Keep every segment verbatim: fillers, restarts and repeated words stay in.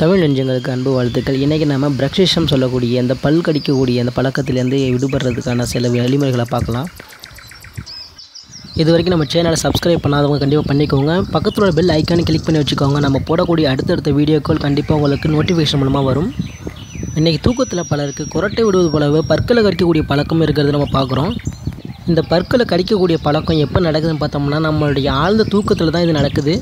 தமிழ் நெஞ்சங்களுக்கு அன்பு வாழ்த்துக்கள். இன்றைக்கி நம்ம பிரக்ஷிஷம் சொல்லக்கூடிய அந்த பல் கடிக்கக்கூடிய அந்த பழக்கத்திலேருந்து விடுபடுறதுக்கான சில வழிமுறைகளை பார்க்கலாம். இது வரைக்கும் நம்ம சேனலை சப்ஸ்கிரைப் பண்ணாதவங்க கண்டிப்பாக பண்ணிக்கோங்க. பக்கத்தில் உள்ள பெல் ஐக்கானை கிளிக் பண்ணி வச்சுக்கோங்க. நம்ம போடக்கூடிய அடுத்தடுத்த வீடியோக்கள் கண்டிப்பாக உங்களுக்கு நோட்டிஃபிகேஷன் மூலமாக வரும். இன்றைக்கி தூக்கத்தில் பலருக்கு குரட்டை விடுவது போலவே பற்களை கடிக்கக்கூடிய பழக்கம் இருக்கிறது நம்ம பார்க்குறோம். இந்த பற்களை கடிக்கக்கூடிய பழக்கம் எப்போ நடக்குதுன்னு பார்த்தோம்னா, நம்மளுடைய ஆழ்ந்த தூக்கத்தில் தான் இது நடக்குது.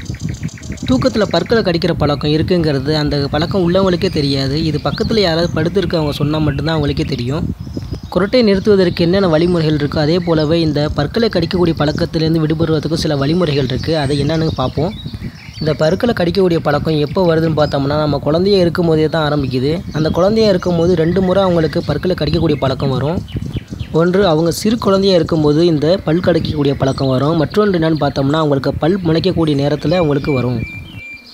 தூக்கத்தில் பற்களை கடிக்கிற பழக்கம் இருக்குங்கிறது அந்த பழக்கம் உள்ளவங்களுக்கே தெரியாது. இது பக்கத்தில் யாராவது படுத்துருக்கவங்க சொன்னால் மட்டும்தான் அவங்களுக்கே தெரியும். குரட்டை நிறுத்துவதற்கு என்னென்ன வழிமுறைகள் இருக்கோ அதே போலவே இந்த பற்களை கடிக்கக்கூடிய பழக்கத்திலேருந்து விடுபடுறதுக்கும் சில வழிமுறைகள் இருக்குது. அதை என்னென்னு பார்ப்போம். இந்த பற்களை கடிக்கக்கூடிய பழக்கம் எப்போ வருதுன்னு பார்த்தோம்னா, நம்ம குழந்தைய இருக்கும் போதே தான் ஆரம்பிக்குது. அந்த குழந்தையாக இருக்கும்போது ரெண்டு முறை அவங்களுக்கு பற்களை கடிக்கக்கூடிய பழக்கம் வரும். ஒன்று, அவங்க சிறு குழந்தையாக இருக்கும்போது இந்த பல் கடிக்கக்கூடிய பழக்கம் வரும். மற்றொன்று என்னென்னு பார்த்தோம்னா, அவங்களுக்கு பல் முளைக்கக்கூடிய நேரத்தில் அவங்களுக்கு வரும்.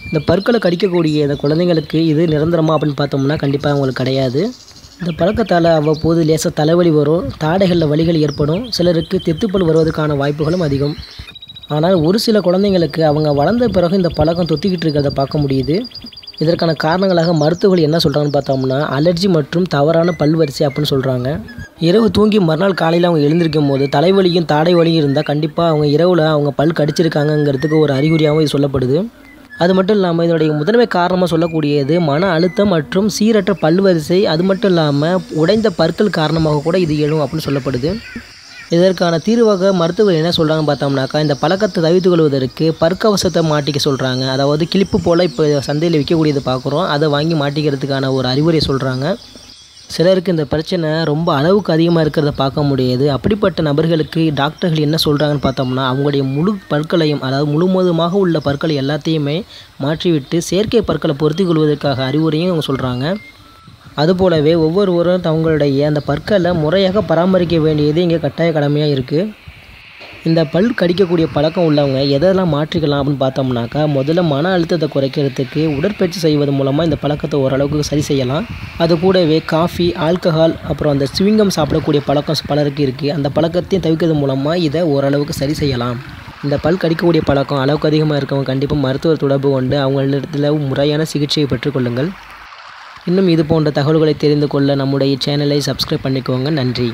இந்த பற்களை கடிக்கக்கூடிய இந்த குழந்தைங்களுக்கு இது நிரந்தரமாக அப்படின்னு பார்த்தோம்னா கண்டிப்பாக அவங்களுக்கு கிடையாது. இந்த பழக்கத்தால் அவ்வப்போது லேசாக தலைவலி வரும், தாடைகளில் வலிகள் ஏற்படும், சிலருக்கு தெத்துப்பல் வருவதற்கான வாய்ப்புகளும் அதிகம். ஆனால் ஒரு சில குழந்தைங்களுக்கு அவங்க வளர்ந்த பிறகு இந்த பழக்கம் தொத்திக்கிட்டு இருக்கிறத பார்க்க முடியுது. இதற்கான காரணங்களாக மருத்துவர்கள் என்ன சொல்கிறாங்கன்னு பார்த்தோம்னா, அலர்ஜி மற்றும் தவறான பல்வரிசை அப்படின்னு சொல்கிறாங்க. இரவு தூங்கி மறுநாள் காலையில் அவங்க எழுந்திருக்கும் போது தலைவலியும் தாடை வலியும் இருந்தால் கண்டிப்பாக அவங்க இரவில் அவங்க பல் கடிச்சிருக்காங்கங்கிறதுக்கு ஒரு அறிகுறியாகவும் இது சொல்லப்படுது. அது மட்டும் இல்லாமல் இதனுடைய முதன்மை காரணமாக சொல்லக்கூடியது மன அழுத்தம் மற்றும் சீரற்ற பல்வரிசை, அது மட்டும் இல்லாமல் உடைந்த பற்கள் காரணமாக கூட இது எழும் அப்படின்னு சொல்லப்படுது. இதற்கான தீர்வாக மருத்துவர்கள் என்ன சொல்கிறாங்கன்னு பார்த்தோம்னாக்கா, இந்த பழக்கத்தை தவிர்த்து கொள்வதற்கு பற்கவசத்தை மாட்டிக்க சொல்கிறாங்க. அதாவது கிளிப்பு போல் இப்போ சந்தையில் விற்கக்கூடியது பார்க்குறோம், அதை வாங்கி மாட்டிக்கிறதுக்கான ஒரு அறிவுரை சொல்கிறாங்க. சிலருக்கு இந்த பிரச்சனை ரொம்ப அளவுக்கு அதிகமாக இருக்கிறத பார்க்க முடியாது. அப்படிப்பட்ட நபர்களுக்கு டாக்டர்கள் என்ன சொல்கிறாங்கன்னு பார்த்தோம்னா, அவங்களுடைய முழு பற்களையும், அதாவது முழுவதுமாக உள்ள பற்களை எல்லாத்தையுமே மாற்றிவிட்டு செயற்கை பற்களை பொருத்தி கொள்வதற்காக அறிவுரையும் அவங்க சொல்கிறாங்க. அதுபோலவே ஒவ்வொருவரும் தங்களுடைய அந்த பற்களை முறையாக பராமரிக்க வேண்டியது இங்கே கட்டாய கடமையாக இருக்குது. இந்த பல் கடிக்கக்கூடிய பழக்கம் உள்ளவங்க எதெல்லாம் மாற்றிக்கலாம் அப்படின்னு பார்த்தோம்னாக்கா, முதல்ல மன அழுத்தத்தை குறைக்கிறதுக்கு உடற்பயிற்சி செய்வது மூலமாக இந்த பழக்கத்தை ஓரளவுக்கு சரி செய்யலாம். அது கூடவே காஃபி, ஆல்கஹால், அப்புறம் அந்த சுவிங்கம் சாப்பிடக்கூடிய பழக்கம் பலருக்கு இருக்குது. அந்த பழக்கத்தையும் தவிர்க்கிறது மூலமாக இதை ஓரளவுக்கு சரி செய்யலாம். இந்த பல் கடிக்கக்கூடிய பழக்கம் அளவுக்கு அதிகமாக இருக்கவங்க கண்டிப்பாக மருத்துவர் தொடர்பு கொண்டு அவங்களிடத்தில் முறையான சிகிச்சையை பெற்றுக்கொள்ளுங்கள். இன்னும் இது போன்ற தகவல்களை தெரிந்து கொள்ள நம்முடைய சேனலை சப்ஸ்கிரைப் பண்ணிக்கோங்க. நன்றி.